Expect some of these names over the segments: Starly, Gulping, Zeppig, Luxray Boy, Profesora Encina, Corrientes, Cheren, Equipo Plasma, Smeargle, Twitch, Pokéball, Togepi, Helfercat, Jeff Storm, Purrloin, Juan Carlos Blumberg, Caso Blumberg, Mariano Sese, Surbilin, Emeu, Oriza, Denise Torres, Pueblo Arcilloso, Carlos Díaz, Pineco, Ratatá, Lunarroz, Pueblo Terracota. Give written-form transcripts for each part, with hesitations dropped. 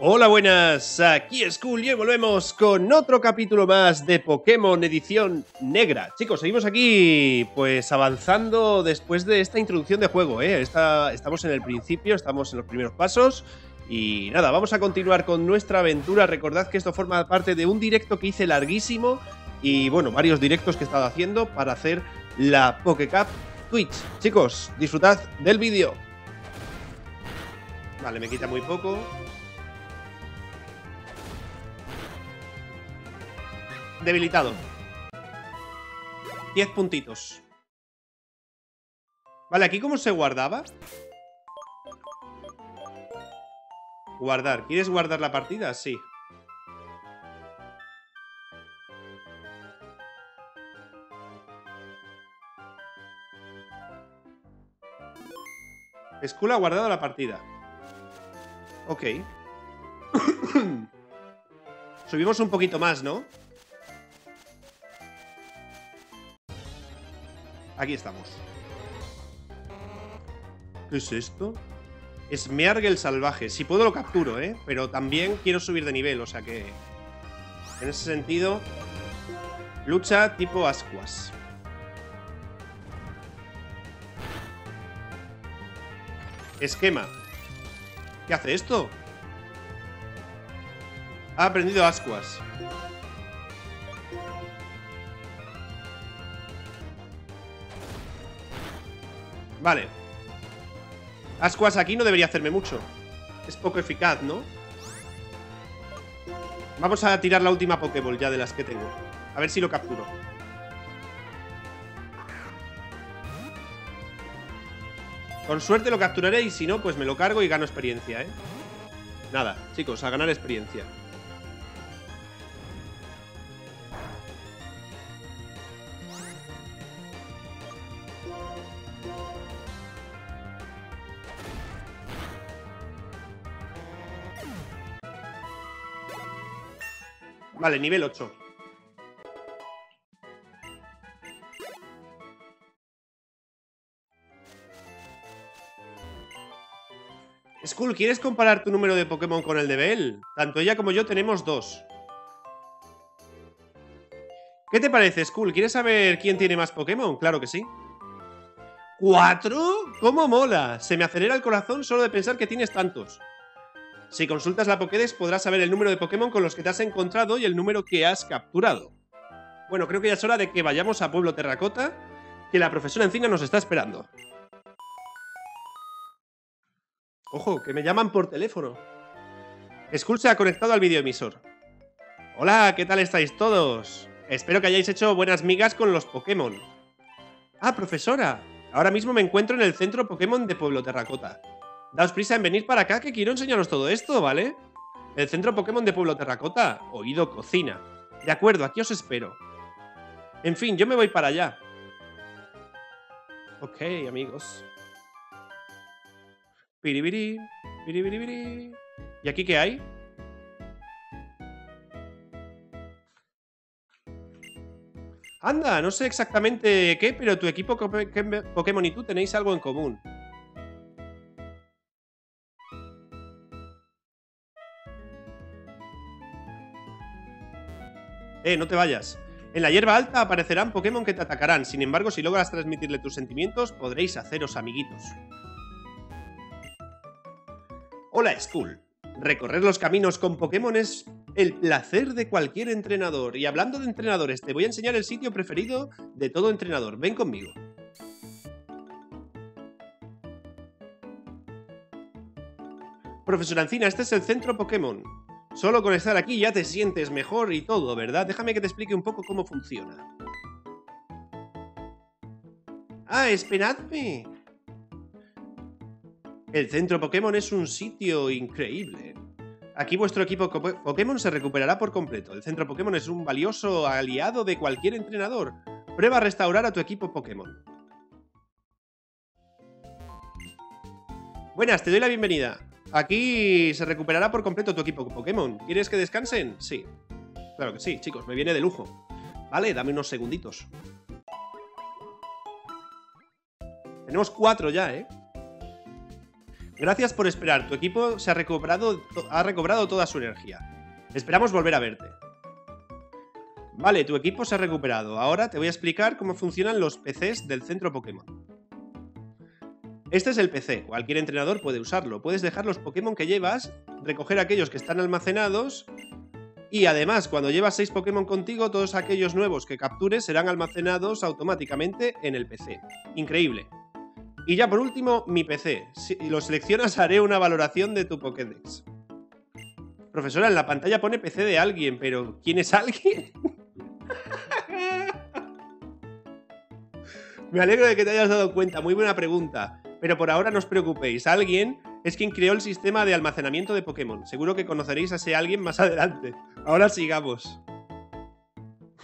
Hola, buenas, aquí Skull y volvemos con otro capítulo más de Pokémon Edición Negra. Chicos, seguimos aquí pues avanzando después de esta introducción de juego, ¿eh? Estamos en el principio, estamos en los primeros pasos. Y nada, vamos a continuar con nuestra aventura. Recordad que esto forma parte de un directo que hice larguísimo y bueno, varios directos que he estado haciendo para hacer la PokéCap Twitch. Chicos, disfrutad del vídeo. Vale, me quita muy poco. Debilitado. 10 puntitos. Vale, ¿aquí cómo se guardaba? Guardar. ¿Quieres guardar la partida? Sí. Skull ha guardado la partida. Ok. Subimos un poquito más, ¿no? Aquí estamos. ¿Qué es esto? Smeargle salvaje. Si puedo lo capturo, ¿eh? Pero también quiero subir de nivel, o sea que... En ese sentido... Lucha tipo ascuas. Esquema. ¿Qué hace esto? Ha aprendido ascuas. Vale. Ascuas aquí no debería hacerme mucho. Es poco eficaz, ¿no? Vamos a tirar la última Pokéball ya de las que tengo. A ver si lo capturo. Con suerte lo capturaré y si no, pues me lo cargo y gano experiencia, ¿eh? Nada, chicos, a ganar experiencia. Vale, nivel 8. Skull, ¿quieres comparar tu número de Pokémon con el de Bell? Tanto ella como yo tenemos 2. ¿Qué te parece, Skull? ¿Quieres saber quién tiene más Pokémon? Claro que sí. ¿4? ¡Cómo mola! Se me acelera el corazón solo de pensar que tienes tantos. Si consultas la Pokédex podrás saber el número de Pokémon con los que te has encontrado y el número que has capturado. Bueno, creo que ya es hora de que vayamos a Pueblo Terracota, que la profesora Encina nos está esperando. Ojo, que me llaman por teléfono. Skull se ha conectado al videoemisor. Hola, ¿qué tal estáis todos? Espero que hayáis hecho buenas migas con los Pokémon. Ah, profesora, ahora mismo me encuentro en el centro Pokémon de Pueblo Terracota. Daos prisa en venir para acá que quiero enseñaros todo esto, ¿vale? El centro Pokémon de Pueblo Terracota, oído cocina. De acuerdo, aquí os espero. En fin, yo me voy para allá. Ok, amigos. Piribiri, piribiri. ¿Y aquí qué hay? Anda, no sé exactamente qué, pero tu equipo Pokémon y tú tenéis algo en común. No te vayas. En la hierba alta aparecerán Pokémon que te atacarán. Sin embargo, si logras transmitirle tus sentimientos, podréis haceros amiguitos. Hola, Skull. Recorrer los caminos con Pokémon es el placer de cualquier entrenador. Y hablando de entrenadores, te voy a enseñar el sitio preferido de todo entrenador. Ven conmigo. Profesora Encina, este es el centro Pokémon. Solo con estar aquí ya te sientes mejor y todo, ¿verdad? Déjame que te explique un poco cómo funciona. ¡Ah, esperadme! El centro Pokémon es un sitio increíble. Aquí vuestro equipo Pokémon se recuperará por completo. El centro Pokémon es un valioso aliado de cualquier entrenador. Prueba a restaurar a tu equipo Pokémon. Buenas, te doy la bienvenida. Aquí se recuperará por completo tu equipo Pokémon. ¿Quieres que descansen? Sí. Claro que sí, chicos. Me viene de lujo. Vale, dame unos segunditos. Tenemos 4 ya, ¿eh? Gracias por esperar. Tu equipo se ha recobrado toda su energía. Esperamos volver a verte. Vale, tu equipo se ha recuperado. Ahora te voy a explicar cómo funcionan los PCs del centro Pokémon. Este es el PC. Cualquier entrenador puede usarlo. Puedes dejar los Pokémon que llevas, recoger aquellos que están almacenados... Y además, cuando llevas 6 Pokémon contigo, todos aquellos nuevos que captures serán almacenados automáticamente en el PC. Increíble. Y ya por último, mi PC. Si lo seleccionas, haré una valoración de tu Pokédex. Profesora, en la pantalla pone PC de alguien, pero ¿quién es alguien? Me alegro de que te hayas dado cuenta, muy buena pregunta. Pero por ahora no os preocupéis, alguien... es quien creó el sistema de almacenamiento de Pokémon. Seguro que conoceréis a ese alguien más adelante. Ahora sigamos.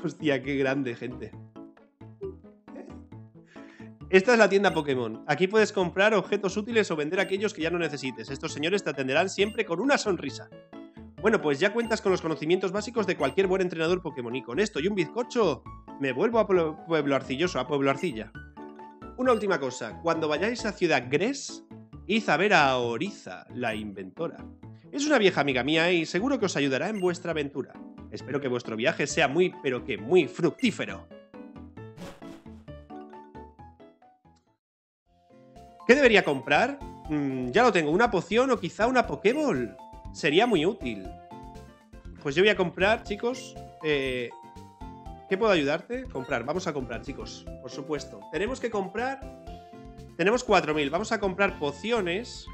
Hostia, qué grande, gente. Esta es la tienda Pokémon. Aquí puedes comprar objetos útiles o vender aquellos que ya no necesites. Estos señores te atenderán siempre con una sonrisa. Bueno, pues ya cuentas con los conocimientos básicos de cualquier buen entrenador Pokémon. Y con esto y un bizcocho, me vuelvo a Pueblo Arcilloso, a Pueblo Arcilla. Una última cosa. Cuando vayáis a Ciudad Gres... id a ver a Oriza, la inventora. Es una vieja amiga mía y seguro que os ayudará en vuestra aventura. Espero que vuestro viaje sea muy, pero que muy fructífero. ¿Qué debería comprar? Ya lo tengo, una poción o quizá una Pokéball. Sería muy útil. Pues yo voy a comprar, chicos. ¿Qué puedo ayudarte? Comprar, vamos a comprar, chicos. Por supuesto, tenemos que comprar... Tenemos 4000, vamos a comprar pociones.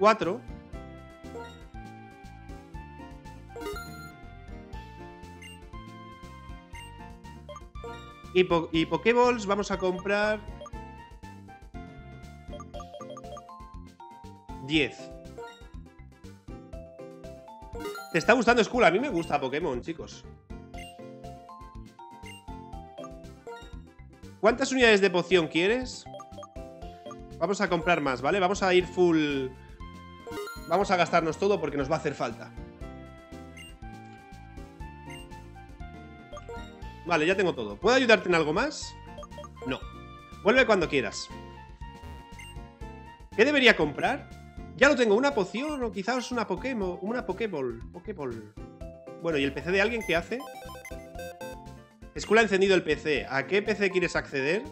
4. Y Pokéballs vamos a comprar 10. ¿Te está gustando Skull? A mí me gusta Pokémon, chicos. ¿Cuántas unidades de poción quieres? Vamos a comprar más, ¿vale? Vamos a ir full... Vamos a gastarnos todo porque nos va a hacer falta. Vale, ya tengo todo. ¿Puedo ayudarte en algo más? No. Vuelve cuando quieras. ¿Qué debería comprar? Ya lo tengo, una poción o quizás una Pokémon, una Pokéball. Bueno, ¿y el PC de alguien qué hace? Skull ha encendido el PC. ¿A qué PC quieres acceder?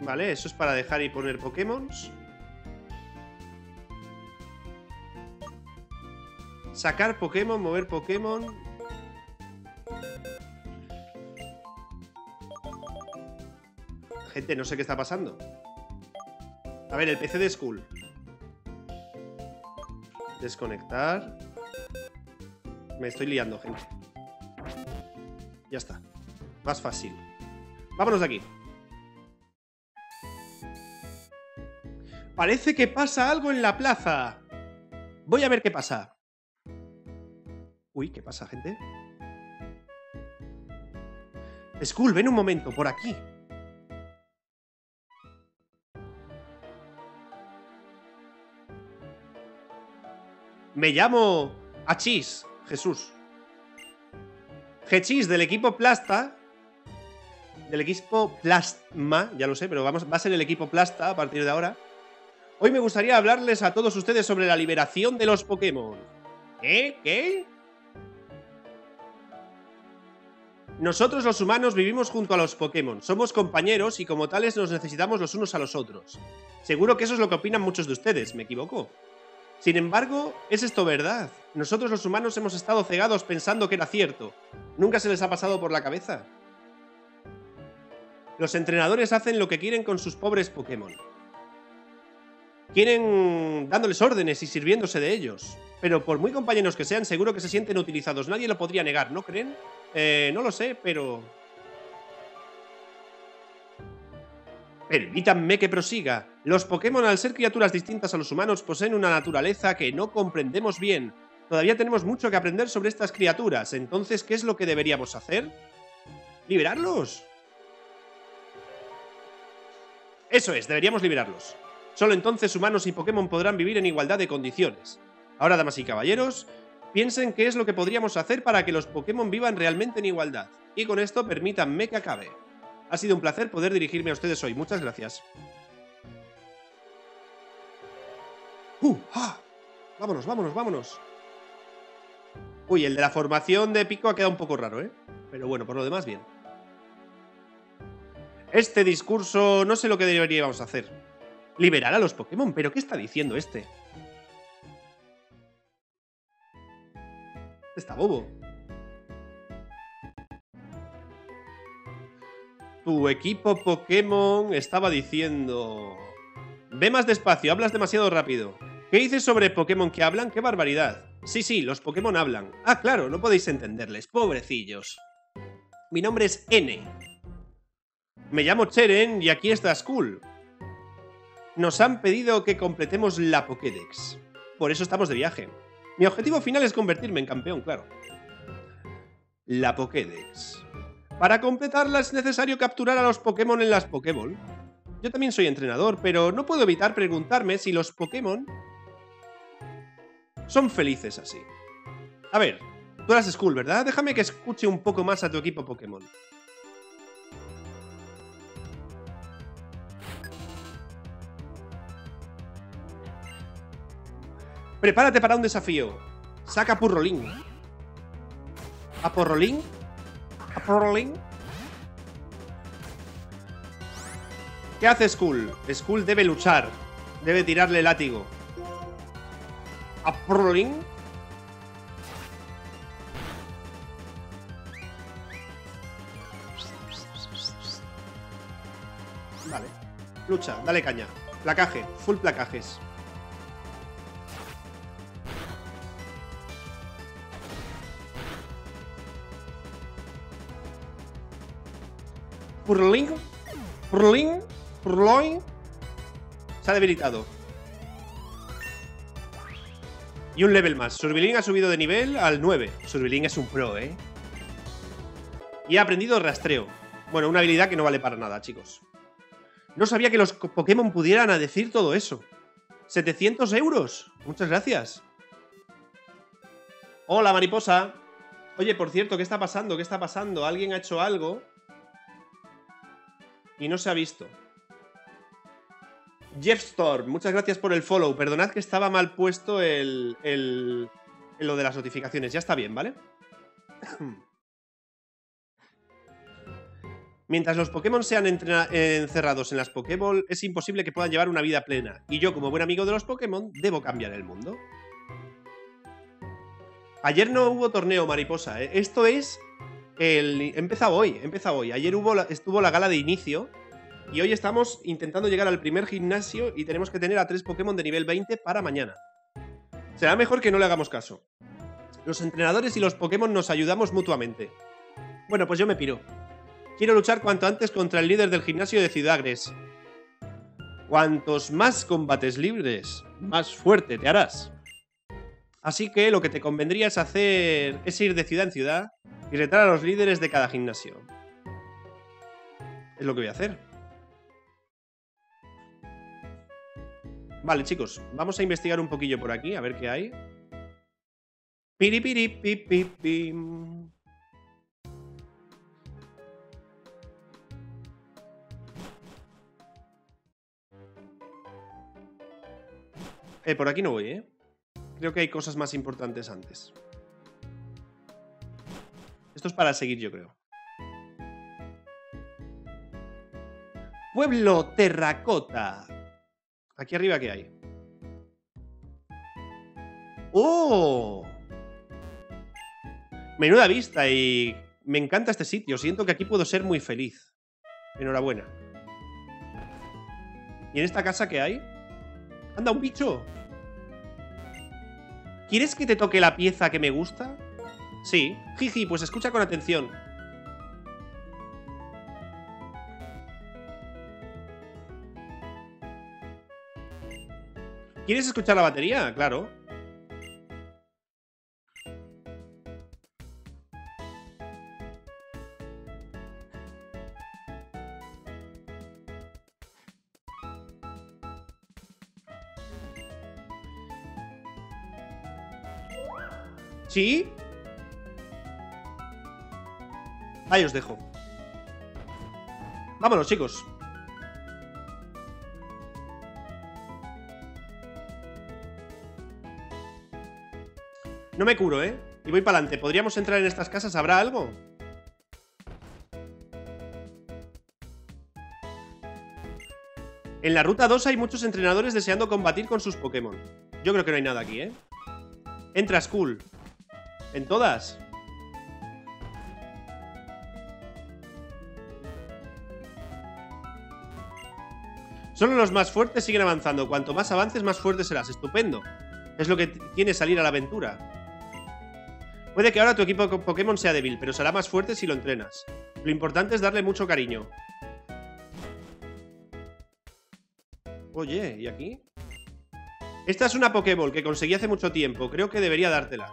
Vale, eso es para dejar y poner Pokémon. Sacar Pokémon, mover Pokémon... Gente, no sé qué está pasando. A ver, el PC de Skull. Desconectar. Me estoy liando, gente. Ya está. Más fácil. Vámonos de aquí. Parece que pasa algo en la plaza. Voy a ver qué pasa. Uy, ¿qué pasa, gente? Skull, ven un momento, por aquí. Me llamo Hachís, Jesús. Hachís del equipo Plasta. Del equipo Plasma, ya lo sé, pero va a ser el equipo Plasta a partir de ahora. Hoy me gustaría hablarles a todos ustedes sobre la liberación de los Pokémon. ¿Eh? ¿Qué? Nosotros los humanos vivimos junto a los Pokémon. Somos compañeros y como tales nos necesitamos los unos a los otros. Seguro que eso es lo que opinan muchos de ustedes, ¿me equivoco? Sin embargo, ¿es esto verdad? Nosotros los humanos hemos estado cegados pensando que era cierto. ¿Nunca se les ha pasado por la cabeza? Los entrenadores hacen lo que quieren con sus pobres Pokémon. Quieren dándoles órdenes y sirviéndose de ellos. Pero por muy compañeros que sean, seguro que se sienten utilizados. Nadie lo podría negar, ¿no creen? No lo sé, pero... Permítanme que prosiga. Los Pokémon, al ser criaturas distintas a los humanos, poseen una naturaleza que no comprendemos bien. Todavía tenemos mucho que aprender sobre estas criaturas. Entonces, ¿qué es lo que deberíamos hacer? ¿Liberarlos? Eso es, deberíamos liberarlos. Solo entonces humanos y Pokémon podrán vivir en igualdad de condiciones. Ahora, damas y caballeros, Piensen qué es lo que podríamos hacer para que los Pokémon vivan realmente en igualdad. Y con esto permítanme que acabe. Ha sido un placer poder dirigirme a ustedes hoy. Muchas gracias. Vámonos, vámonos, vámonos. Uy, el de la formación de pico ha quedado un poco raro, ¿eh? Pero bueno, por lo demás, bien. Este discurso no sé lo que deberíamos hacer. Liberar a los Pokémon, pero ¿qué está diciendo este? Está bobo. Tu equipo Pokémon estaba diciendo... Ve más despacio, hablas demasiado rápido. ¿Qué dices sobre Pokémon que hablan? ¡Qué barbaridad! Sí, sí, los Pokémon hablan. Ah, claro, no podéis entenderles, pobrecillos. Mi nombre es N. Me llamo Cheren y aquí está Skull. Nos han pedido que completemos la Pokédex. Por eso estamos de viaje. Mi objetivo final es convertirme en campeón, claro. La Pokédex. Para completarla es necesario capturar a los Pokémon en las Pokéball. Yo también soy entrenador, pero no puedo evitar preguntarme si los Pokémon son felices así. A ver, tú eras Skull, ¿verdad? Déjame que escuche un poco más a tu equipo Pokémon. Prepárate para un desafío. Saca a Purrloin. ¿A Purrloin? ¿A Purrloin? ¿Qué hace Skull? Skull debe luchar. Debe tirarle el látigo. ¿A Purrloin? Vale. Lucha, dale caña. Placaje, full placajes. Purrloin, Purrloin, Purrloin. Se ha debilitado. Y un level más. Surbilin ha subido de nivel al 9. Surbilin es un pro, ¿eh? Y ha aprendido rastreo. Bueno, una habilidad que no vale para nada, chicos. No sabía que los Pokémon pudieran decir todo eso. ¡700 €! Muchas gracias. Hola, mariposa. Oye, por cierto, ¿qué está pasando? ¿Qué está pasando? ¿Alguien ha hecho algo? Y no se ha visto. Jeff Storm, muchas gracias por el follow. Perdonad que estaba mal puesto lo de las notificaciones. Ya está bien, ¿vale? Mientras los Pokémon sean encerrados en las Pokéball, es imposible que puedan llevar una vida plena. Y yo, como buen amigo de los Pokémon, debo cambiar el mundo. Ayer no hubo torneo, mariposa, ¿eh? Esto es... He empezado hoy. Ayer estuvo la gala de inicio y hoy estamos intentando llegar al primer gimnasio y tenemos que tener a 3 Pokémon de nivel 20 para mañana. Será mejor que no le hagamos caso. Los entrenadores y los Pokémon nos ayudamos mutuamente. Bueno, pues yo me piro. Quiero luchar cuanto antes contra el líder del gimnasio de Ciudad Gres. Cuantos más combates libres, más fuerte te harás. Así que lo que te convendría es ir de ciudad en ciudad y retar a los líderes de cada gimnasio. Es lo que voy a hacer. Vale, chicos, vamos a investigar un poquillo por aquí, a ver qué hay. Piripiripipipim. Por aquí no voy, ¿eh? Creo que hay cosas más importantes antes. Esto es para seguir, yo creo. Pueblo Terracota. Aquí arriba, ¿qué hay? ¡Oh! Menuda vista y... Me encanta este sitio. Siento que aquí puedo ser muy feliz. Enhorabuena. ¿Y en esta casa qué hay? ¡Anda, un bicho! ¿Quieres que te toque la pieza que me gusta? Sí. Jiji, pues escucha con atención. ¿Quieres escuchar la batería? Claro. ¿Sí? Ahí os dejo. Vámonos, chicos. No me curo, ¿eh? Y voy para adelante. ¿Podríamos entrar en estas casas? ¿Habrá algo? En la ruta 2 hay muchos entrenadores deseando combatir con sus Pokémon. Yo creo que no hay nada aquí, ¿eh? Entras, cool. ¿En todas? Solo los más fuertes siguen avanzando. Cuanto más avances, más fuerte serás. Estupendo. Es lo que tiene salir a la aventura. Puede que ahora tu equipo Pokémon sea débil, pero será más fuerte si lo entrenas. Lo importante es darle mucho cariño. Oye, ¿y aquí? Esta es una Pokéball que conseguí hace mucho tiempo. Creo que debería dártela.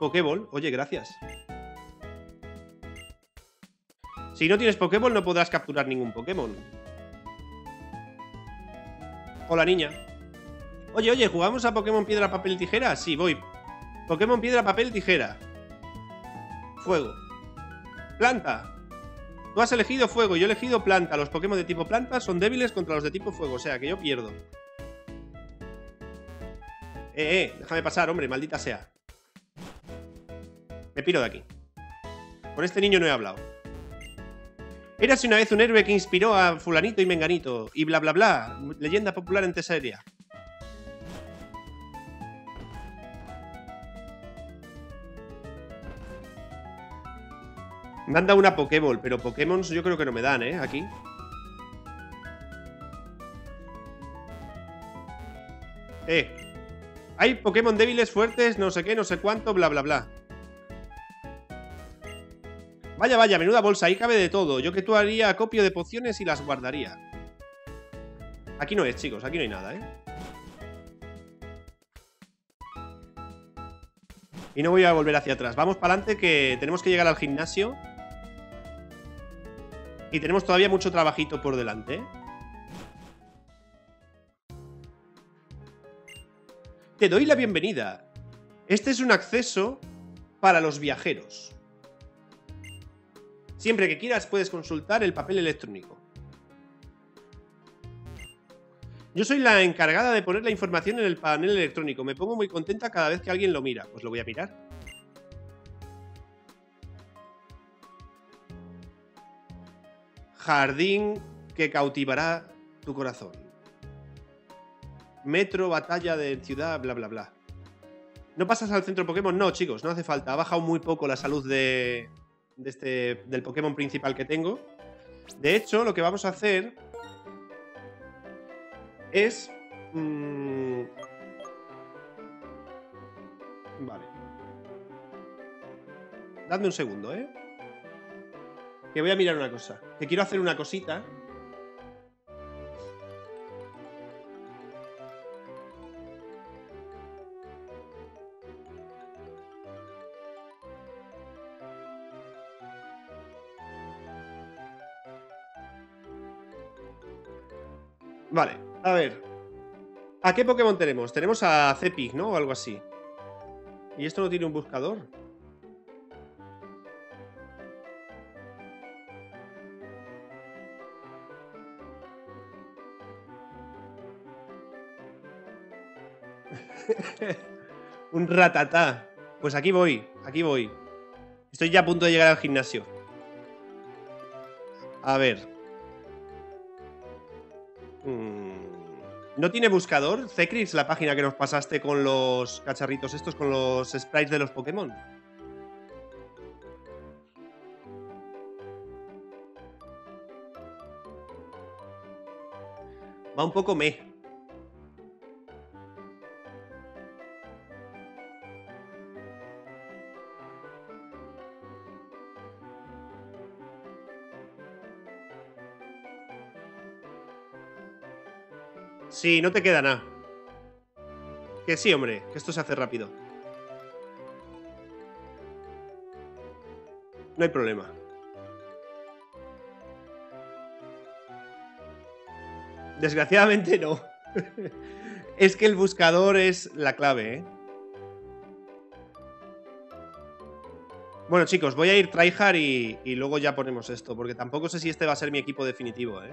Pokéball, oye, gracias. Si no tienes Pokéball no podrás capturar ningún Pokémon. Hola, niña. Oye, oye, ¿jugamos a Pokémon Piedra, Papel, Tijera? Sí, voy. Pokémon Piedra, Papel, Tijera. Fuego. Planta. Tú has elegido fuego, yo he elegido planta. Los Pokémon de tipo planta son débiles contra los de tipo fuego, o sea que yo pierdo. Déjame pasar, hombre, maldita sea. Me piro de aquí. Con este niño no he hablado. Érase una vez un héroe que inspiró a fulanito y menganito, y bla bla bla, leyenda popular en Tesalia. Me han dado una Pokéball, pero Pokémon yo creo que no me dan, ¿eh? Aquí. Hay Pokémon débiles, fuertes, no sé qué, no sé cuánto, bla, bla, bla. Vaya, vaya, menuda bolsa, ahí cabe de todo. Yo que tú haría acopio de pociones y las guardaría. Aquí no es, chicos, aquí no hay nada, ¿eh? Y no voy a volver hacia atrás. Vamos para adelante que tenemos que llegar al gimnasio. Y tenemos todavía mucho trabajito por delante. Te doy la bienvenida. Este es un acceso para los viajeros. Siempre que quieras puedes consultar el papel electrónico. Yo soy la encargada de poner la información en el panel electrónico. Me pongo muy contenta cada vez que alguien lo mira. Pues lo voy a mirar. Jardín que cautivará tu corazón. Metro, batalla de ciudad, bla, bla, bla. ¿No pasas al centro Pokémon? No, chicos, no hace falta. Ha bajado muy poco la salud del Pokémon principal que tengo. De hecho, lo que vamos a hacer es... Vale. Dadme un segundo, ¿eh? Que voy a mirar una cosa. Que quiero hacer una cosita... Vale, a ver. ¿A qué Pokémon tenemos? Tenemos a Zeppig, ¿no? O algo así. ¿Y esto no tiene un buscador? Un Ratatá. Pues aquí voy, aquí voy. Estoy ya a punto de llegar al gimnasio. A ver. ¿No tiene buscador, Cecrix, la página que nos pasaste con los cacharritos estos, con los sprites de los Pokémon? Va un poco meh. Sí, no te queda nada. Que sí, hombre, que esto se hace rápido. No hay problema. Desgraciadamente no. Es que el buscador es la clave, ¿eh? Bueno, chicos, voy a ir tryhard y luego ya ponemos esto, porque tampoco sé si este va a ser mi equipo definitivo, ¿eh?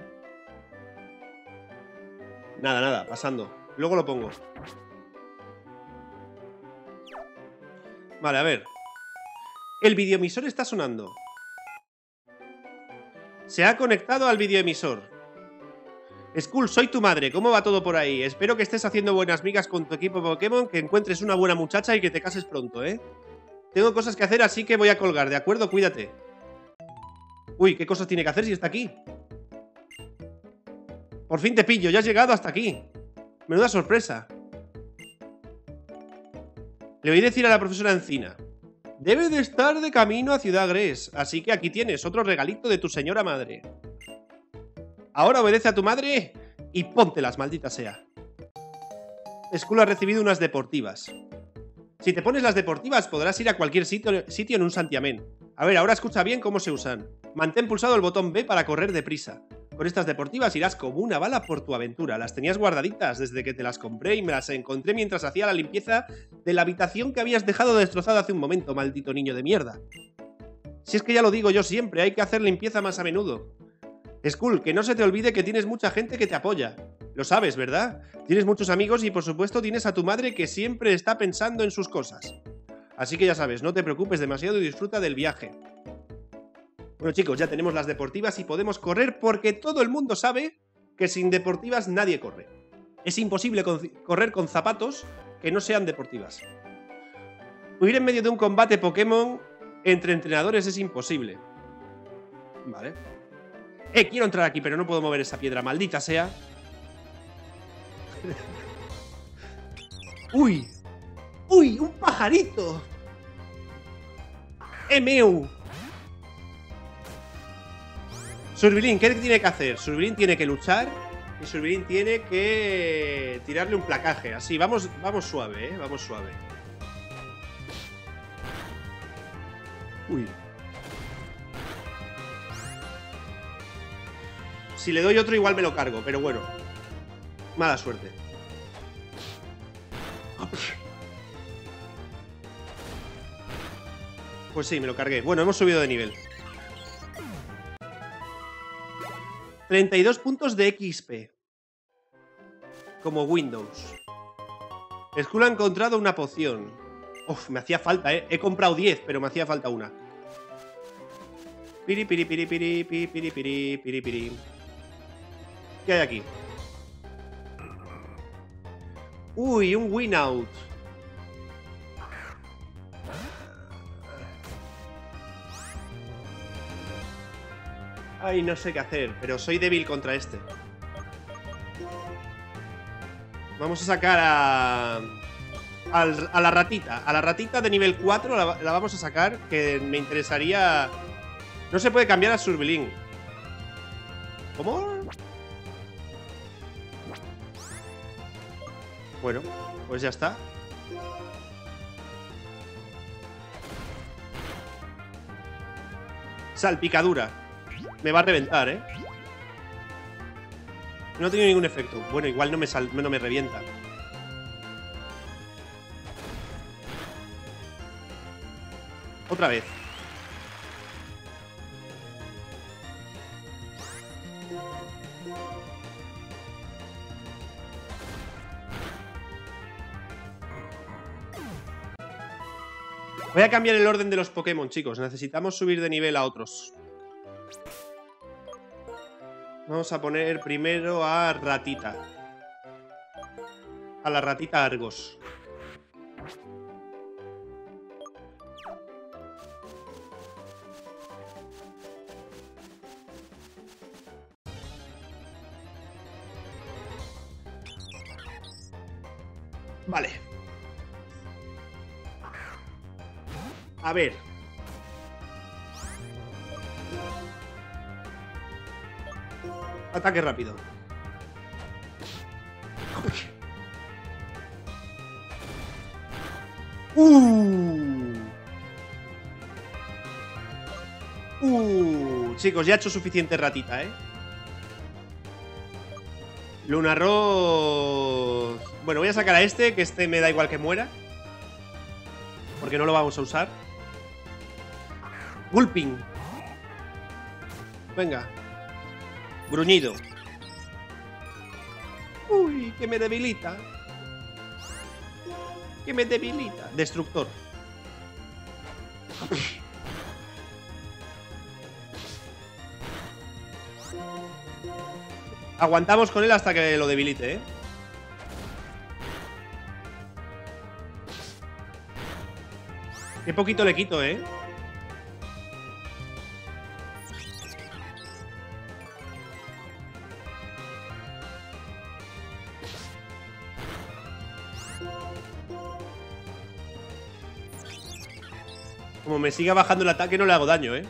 Nada, nada, pasando. Luego lo pongo. Vale, a ver. El videoemisor está sonando. Se ha conectado al videoemisor. Skull, soy tu madre. ¿Cómo va todo por ahí? Espero que estés haciendo buenas migas con tu equipo Pokémon, que encuentres una buena muchacha y que te cases pronto, ¿eh? Tengo cosas que hacer, así que voy a colgar, ¿de acuerdo? Cuídate. Uy, ¿qué cosas tiene que hacer si está aquí? Por fin te pillo, ya has llegado hasta aquí. Menuda sorpresa. Le voy a decir a la profesora Encina. Debe de estar de camino a Ciudad Gres, así que aquí tienes otro regalito de tu señora madre. Ahora obedece a tu madre y póntelas, maldita sea. Skull ha recibido unas deportivas. Si te pones las deportivas, podrás ir a cualquier sitio en un santiamén. A ver, ahora escucha bien cómo se usan. Mantén pulsado el botón B para correr deprisa. Con estas deportivas irás como una bala por tu aventura. Las tenías guardaditas desde que te las compré y me las encontré mientras hacía la limpieza de la habitación que habías dejado destrozada hace un momento, maldito niño de mierda. Si es que ya lo digo yo siempre, hay que hacer limpieza más a menudo. Skull, que no se te olvide que tienes mucha gente que te apoya. Lo sabes, ¿verdad? Tienes muchos amigos y, por supuesto, tienes a tu madre que siempre está pensando en sus cosas. Así que ya sabes, no te preocupes demasiado y disfruta del viaje. Bueno, chicos, ya tenemos las deportivas y podemos correr porque todo el mundo sabe que sin deportivas nadie corre. Es imposible correr con zapatos que no sean deportivas. Huir en medio de un combate Pokémon entre entrenadores es imposible. Vale. Quiero entrar aquí, pero no puedo mover esa piedra, maldita sea. ¡Uy! ¡Uy! ¡Un pajarito! ¡Emeu! Surbilin, ¿qué tiene que hacer? Surbilin tiene que luchar y Surbilin tiene que tirarle un placaje. Así, vamos suave, ¿eh? Vamos suave. ¡Uy! Si le doy otro igual me lo cargo, pero bueno. Mala suerte. Pues sí, me lo cargué. Bueno, hemos subido de nivel. 32 puntos de XP. Como Windows. Skull ha encontrado una poción. Uf, me hacía falta, ¿eh? He comprado 10, pero me hacía falta una. Piri, piri, piri, piri, piri, piri, piri, piri, piri. ¿Qué hay aquí? Uy, un win-out. Ay, no sé qué hacer, pero soy débil contra este. Vamos a sacar a la ratita. A la ratita de nivel 4 la vamos a sacar, que me interesaría... No se puede cambiar a Surbilin. ¿Cómo? Bueno, pues ya está. Salpicadura. Me va a reventar, ¿eh? No ha tenido ningún efecto. Bueno, igual no me revienta. Otra vez. Voy a cambiar el orden de los Pokémon, chicos. Necesitamos subir de nivel a otros. Vamos a poner primero a Ratita. A la Ratita Argos. Vale. A ver. Ataque rápido. Chicos, ya he hecho suficiente ratita, ¿eh? Lunarroz. Bueno, voy a sacar a este, que este me da igual que muera, porque no lo vamos a usar. Gulping. Venga. Gruñido. Uy, que me debilita. Que me debilita. Destructor. Aguantamos con él hasta que lo debilite, ¿eh? Qué poquito le quito, ¿eh? Como me siga bajando el ataque, no le hago daño, ¿eh?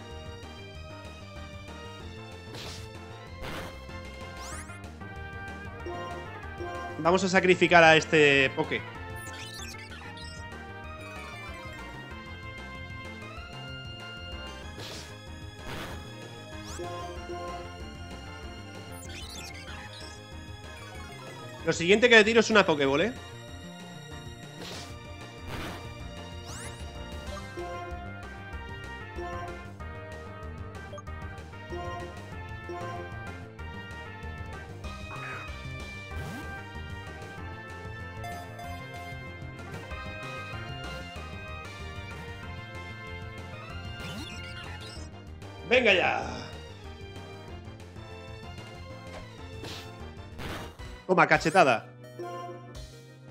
Vamos a sacrificar a este Poké. Lo siguiente que le tiro es una Pokéball, ¿eh? ¡Venga ya! Toma, cachetada.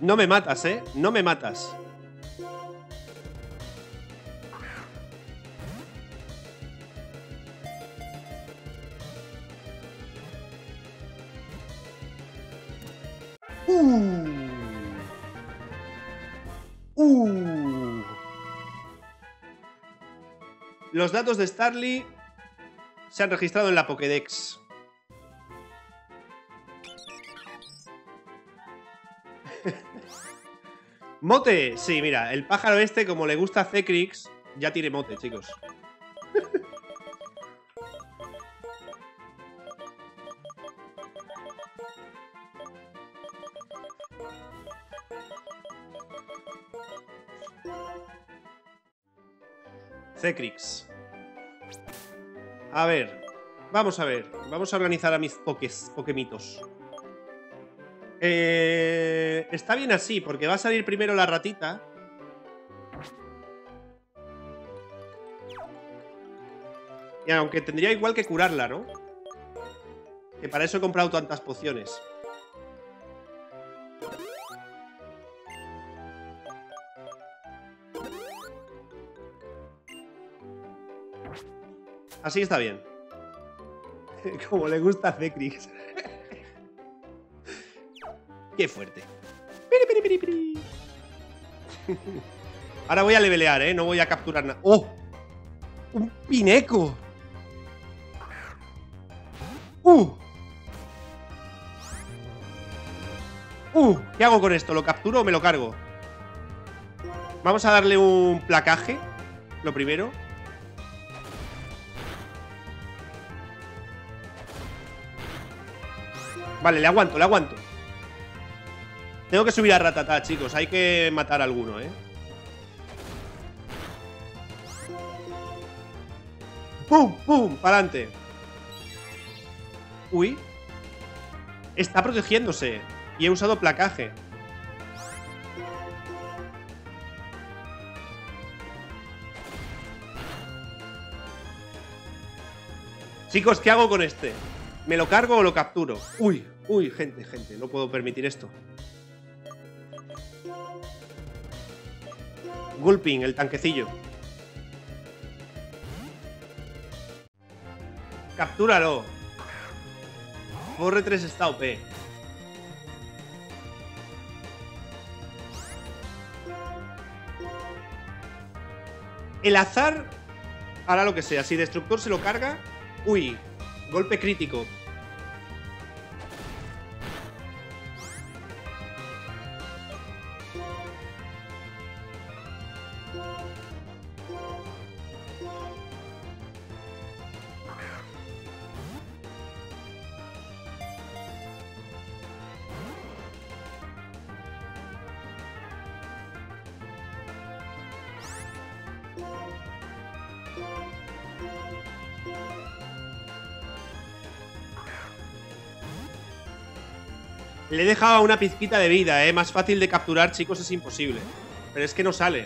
No me matas, ¿eh? No me matas. Los datos de Starly se han registrado en la Pokédex. ¡Mote! Sí, mira, el pájaro este, como le gusta a Cecrix, ya tiene mote, chicos. Zecrix. A ver, vamos a ver. Vamos a organizar a mis pokés, pokemitos. Está bien así, porque va a salir primero la ratita. Y aunque tendría igual que curarla, ¿no? Que para eso he comprado tantas pociones. Así está bien. Como le gusta a Zecrix. Qué fuerte. Ahora voy a levelear, ¿eh? No voy a capturar nada. ¡Oh! ¡Un Pineco! ¿Qué hago con esto? ¿Lo capturo o me lo cargo? Vamos a darle un placaje. Lo primero. Vale, le aguanto, le aguanto. Tengo que subir a Ratatá, chicos. Hay que matar a alguno, ¿eh? ¡Pum! ¡Pum! ¡Pa'lante! ¡Uy! Está protegiéndose. Y he usado placaje. Chicos, ¿qué hago con este? ¿Me lo cargo o lo capturo? ¡Uy! Uy, gente, gente, no puedo permitir esto. Gulping, el tanquecillo. Captúralo. Borre 3 está OP. El azar hará lo que sea. Si Destructor se lo carga. Uy, golpe crítico. Le dejaba una pizquita de vida, ¿eh? Más fácil de capturar, chicos, es imposible. Pero es que no sale.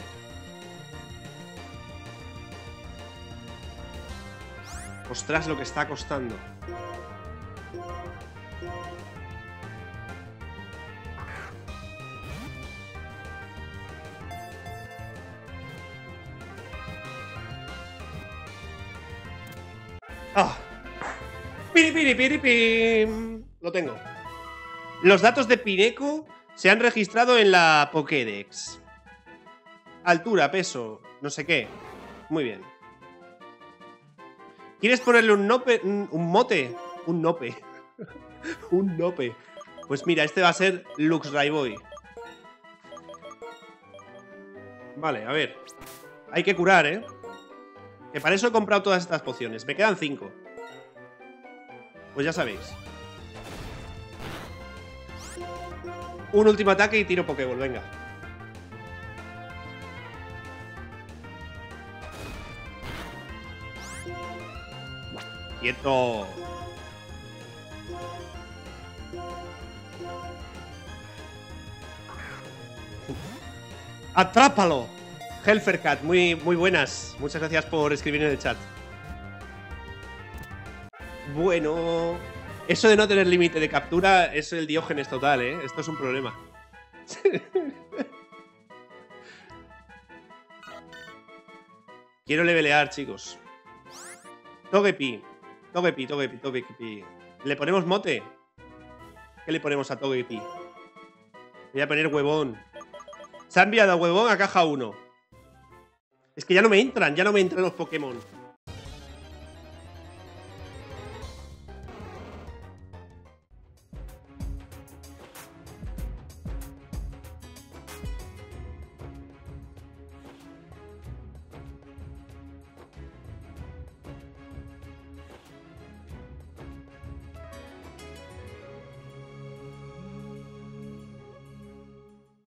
Ostras, lo que está costando. ¡Ah! ¡Piri, piri, piri, pim! Lo tengo. Los datos de Pineco se han registrado en la Pokédex. Altura, peso, no sé qué. Muy bien. ¿Quieres ponerle un nope? ¿Un mote? Un nope. Un nope. Pues mira, este va a ser Luxray Boy. Vale, a ver. Hay que curar, ¿eh? Que para eso he comprado todas estas pociones. Me quedan 5. Pues ya sabéis. Un último ataque y tiro Pokéball, venga. ¡Quieto! ¡Atrápalo! Helfercat, muy buenas. Muchas gracias por escribir en el chat. Bueno... Eso de no tener límite de captura es el Diógenes total, ¿eh? Esto es un problema. Quiero levelear, chicos. Togepi. Togepi, Togepi, Togepi. ¿Le ponemos mote? ¿Qué le ponemos a Togepi? Voy a poner huevón. Se ha enviado a huevón a caja 1. Es que ya no me entran los Pokémon.